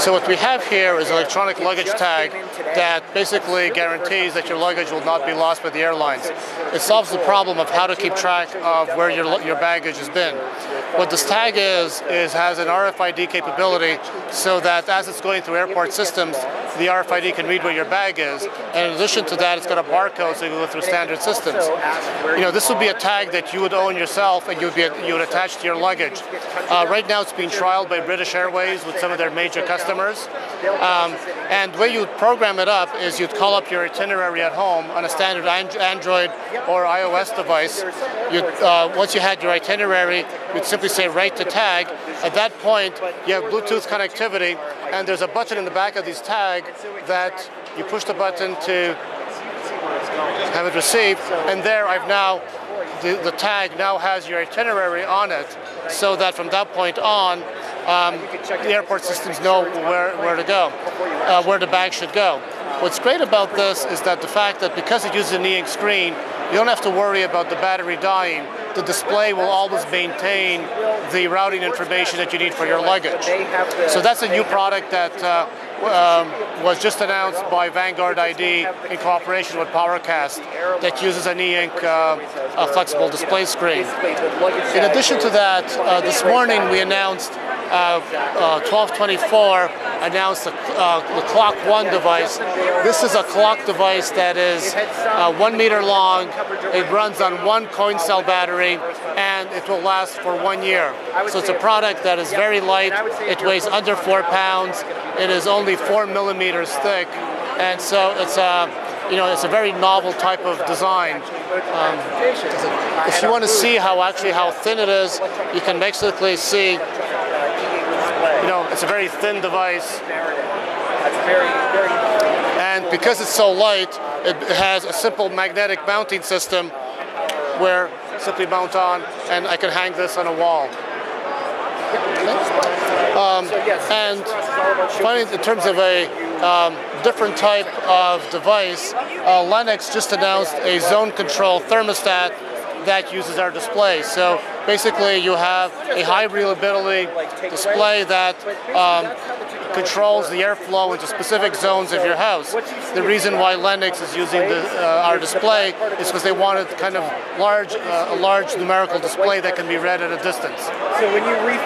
So what we have here is an electronic luggage tag that basically guarantees that your luggage will not be lost by the airlines. It solves the problem of how to keep track of where your baggage has been. What this tag is has an RFID capability so that as it's going through airport systems, the RFID can read where your bag is. And in addition to that, it's got a barcode so you can go through standard systems. You know, this would be a tag that you would own yourself and you would attach to your luggage. Right now it's being trialed by British Airways with some of their major customers. And the way you program it up is you'd call up your itinerary at home on a standard Android or iOS device. Once you had your itinerary, you'd simply say write the tag. At that point, you have Bluetooth connectivity, and there's a button in the back of these tag that you push the button to have it received, and there I've now, the tag now has your itinerary on it, so that from that point on, the airport systems know where to go, where the bag should go. What's great about this is that the fact that because it uses an E-Ink screen, you don't have to worry about the battery dying. The display will always maintain the routing information that you need for your luggage. So that's a new product that was just announced by Vanguard ID in cooperation with PowerCast that uses an E-Ink flexible display screen. In addition to that, this morning we announced Twelve24 announced the Clock One device. This is a clock device that is 1 meter long. It runs on one coin cell battery, and it will last for 1 year. So it's a product that is very light. It weighs under 4 pounds. It is only 4 millimeters thick, and so it's a very novel type of design. If you want to see how thin it is, you can basically see. It's a very thin device, and because it's so light, it has a simple magnetic mounting system where simply mount on, and I can hang this on a wall. And finally, in terms of a different type of device, Lennox just announced a zone control thermostat that uses our display. So basically you have a high reliability display that controls the airflow into specific zones of your house. The reason why Lennox is using our display is because they wanted kind of a large numerical display that can be read at a distance. So when you